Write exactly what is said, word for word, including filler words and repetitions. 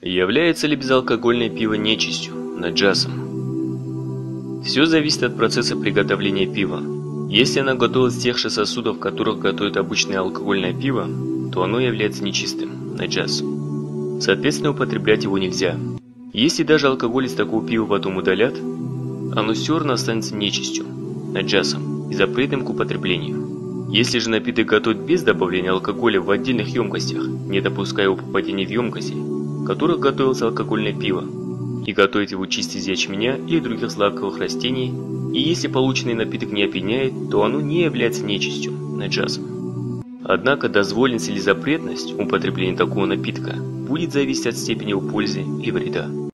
Является ли безалкогольное пиво нечистью, наджасом? Все зависит от процесса приготовления пива. Если оно готовилось из тех же сосудов, в которых готовят обычное алкогольное пиво, то оно является нечистым, наджас. Соответственно, употреблять его нельзя. Если даже алкоголь из такого пива потом удалят, оно все равно останется нечистью, наджасом и запретным к употреблению. Если же напиток готовят без добавления алкоголя в отдельных емкостях, не допуская его попадения в емкости, в которых готовилось алкогольное пиво, и готовить его чисто из ячменя или других злаковых растений, и если полученный напиток не опьяняет, то оно не является нечистью, наджасом. Однако дозволенность или запретность употребления такого напитка будет зависеть от степени его пользы и вреда.